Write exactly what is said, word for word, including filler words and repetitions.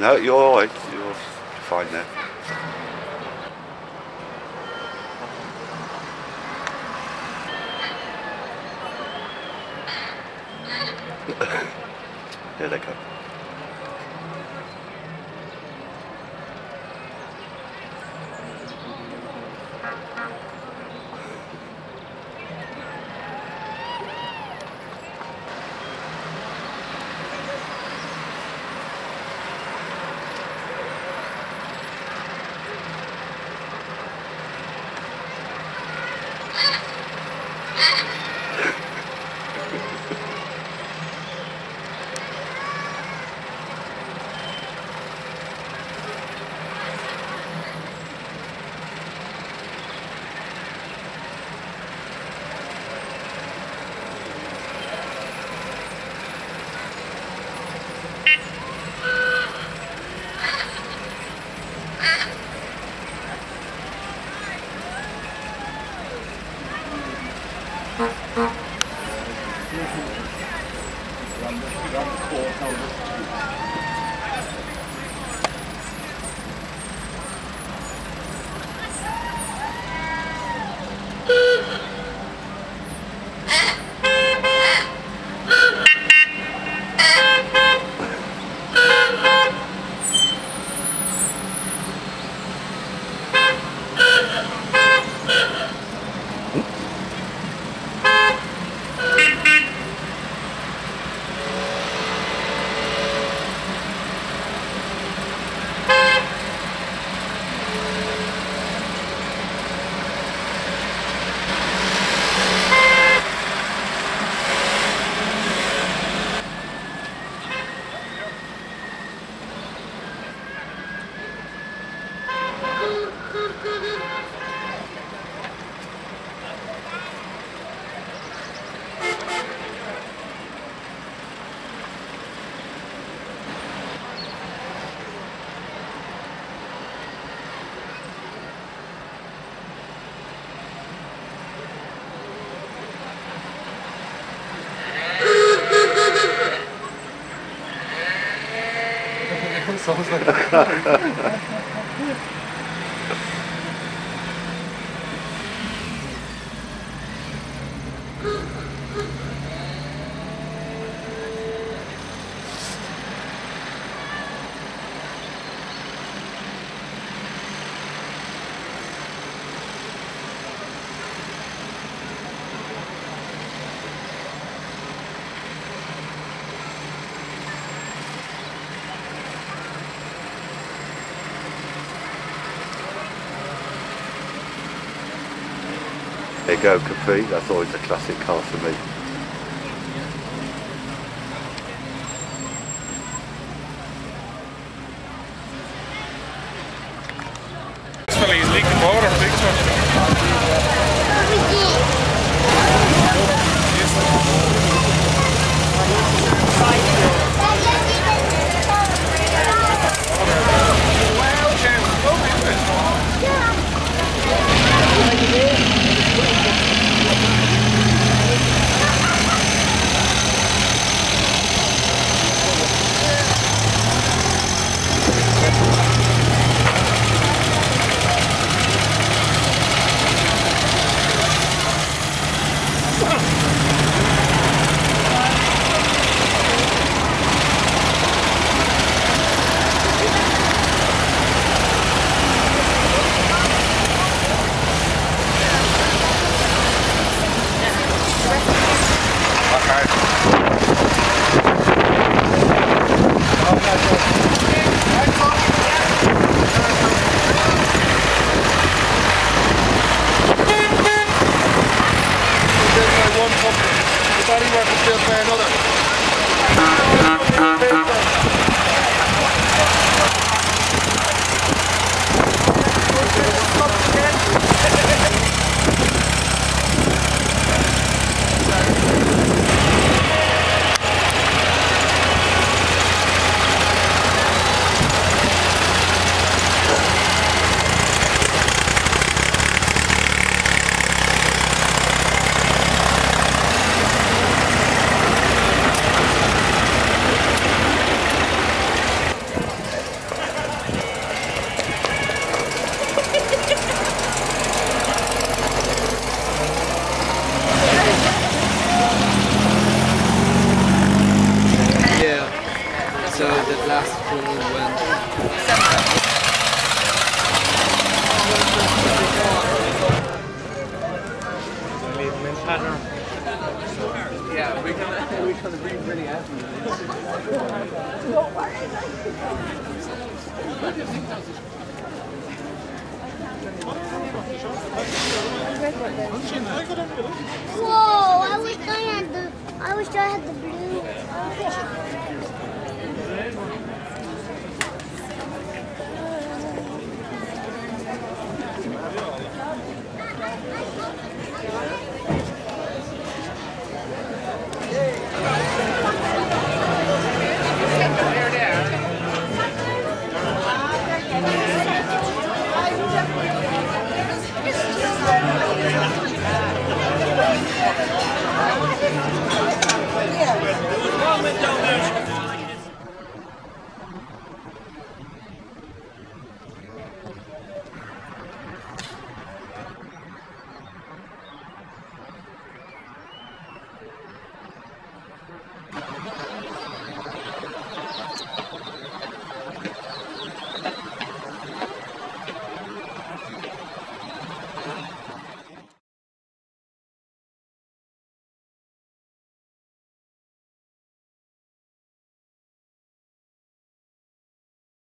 No, you're all right. You're fine now. There they come. Sounds like There you go, Capri, that's always a classic car for me. Yeah, we can we can be really happy with this. Don't worry, whoa, I wish I had the I wish I had the blue.